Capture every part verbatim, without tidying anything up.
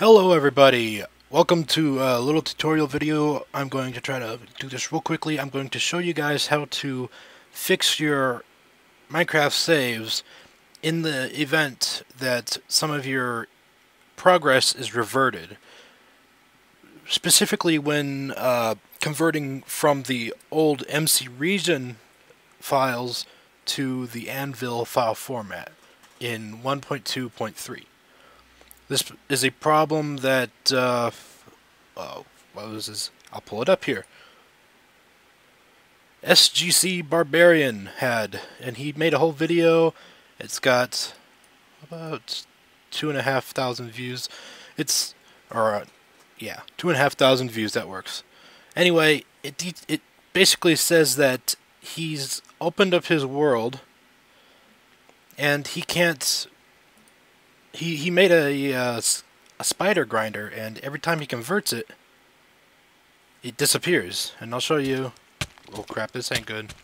Hello everybody, welcome to a little tutorial video. I'm going to try to do this real quickly. I'm going to show you guys how to fix your Minecraft saves in the event that some of your progress is reverted. Specifically when uh, converting from the old M C region files to the Anvil file format in one point two point three. This is a problem that, uh, oh, what was this? I'll pull it up here. S G C Barbarian had, and he made a whole video. It's got about two and a half thousand views. It's, or, uh, yeah, two and a half thousand views, that works. Anyway, it, it basically says that he's opened up his world, and he can't... He, he made a, uh, a spider grinder, and every time he converts it, it disappears. And I'll show you... Oh crap, this ain't good.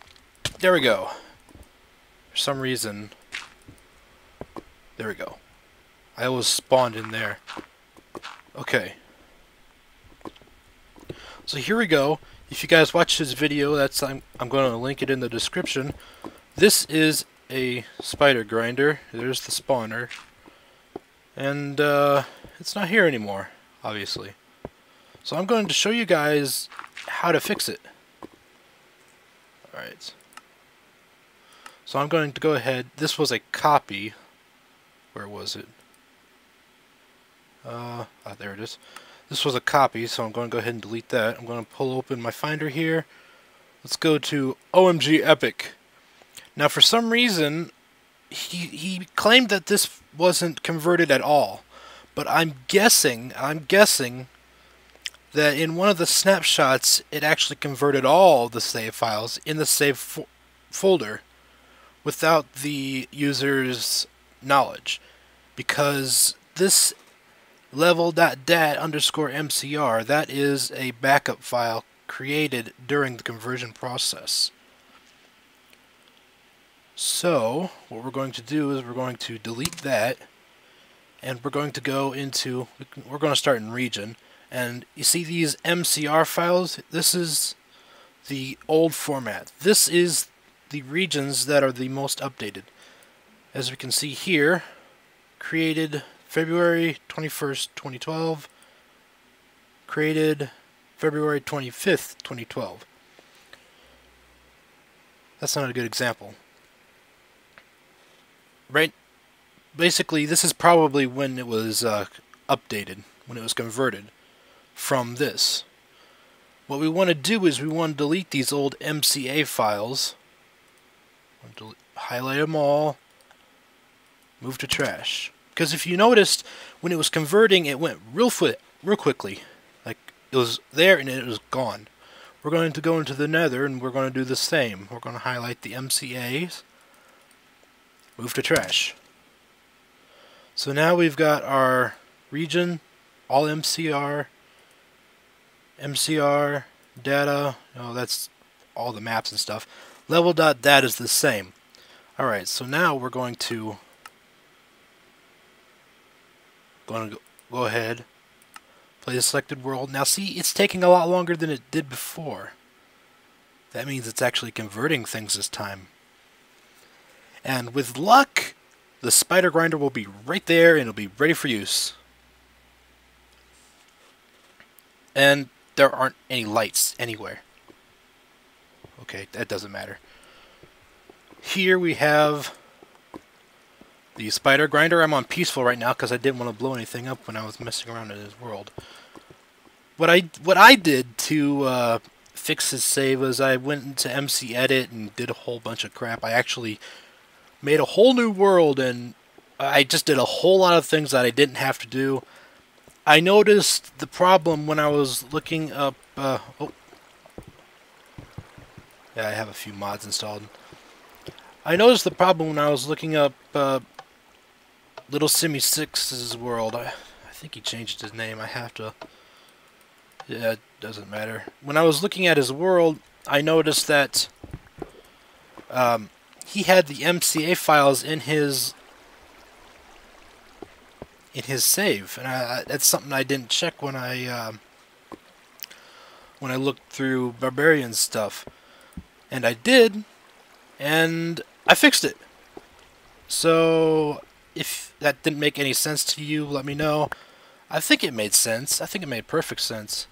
There we go. For some reason... There we go. I always spawned in there. Okay. So here we go. If you guys watch his video, that's I'm, I'm going to link it in the description. This is a spider grinder. There's the spawner. And uh, it's not here anymore, obviously. So I'm going to show you guys how to fix it. Alright. So I'm going to go ahead. This was a copy. Where was it? Uh, ah, there it is. This was a copy, so I'm going to go ahead and delete that. I'm going to pull open my Finder here. Let's go to O M G Epic. Now, for some reason, He, he claimed that this wasn't converted at all, but I'm guessing, I'm guessing that in one of the snapshots it actually converted all the save files in the save fo folder without the user's knowledge, because this level.dat underscore M C R, that is a backup file created during the conversion process. So, what we're going to do is we're going to delete that, and we're going to go into, we're going to start in region, and you see these M C R files? This is the old format. This is the regions that are the most updated. As we can see here, created February twenty-first, twenty twelve, created February twenty-fifth, twenty twelve. That's not a good example. Right, basically this is probably when it was uh, updated, when it was converted from this. What we want to do is we want to delete these old M C A files, highlight them all, move to trash. Because if you noticed, when it was converting it went real, real quickly, like it was there and it was gone. We're going to go into the nether and we're going to do the same. We're going to highlight the M C As. Move to trash. So now we've got our region, all M C R, M C R, data, oh, that's all the maps and stuff. Level.dat is the same. Alright, so now we're going to, going to go ahead, play the selected world. Now see, it's taking a lot longer than it did before. That means it's actually converting things this time. And with luck, the spider grinder will be right there and it'll be ready for use. And there aren't any lights anywhere. Okay, that doesn't matter. Here we have the spider grinder. I'm on peaceful right now because I didn't want to blow anything up when I was messing around in his world. What I, what I did to uh, fix his save was I went into M C Edit and did a whole bunch of crap. I actually made a whole new world, and I just did a whole lot of things that I didn't have to do. I noticed the problem when I was looking up... Uh, oh, yeah, I have a few mods installed. I noticed the problem when I was looking up uh, Little Simi six's world. I, I think he changed his name. I have to... Yeah, it doesn't matter. When I was looking at his world, I noticed that... Um, he had the M C A files in his in his save, and I, that's something I didn't check when I uh, when I looked through Barbarian stuff, and I did, and I fixed it. So if that didn't make any sense to you, let me know. I think it made sense. I think it made perfect sense.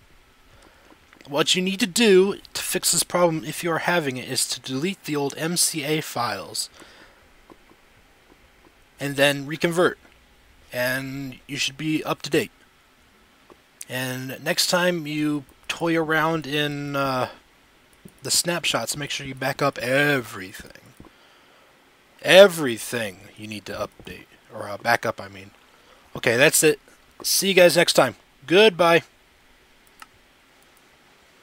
What you need to do to fix this problem, if you are having it, is to delete the old M C A files and then reconvert, and you should be up to date. And next time you toy around in uh, the snapshots, make sure you back up everything. Everything you need to update, or uh, back up, I mean. Okay, that's it. See you guys next time. Goodbye.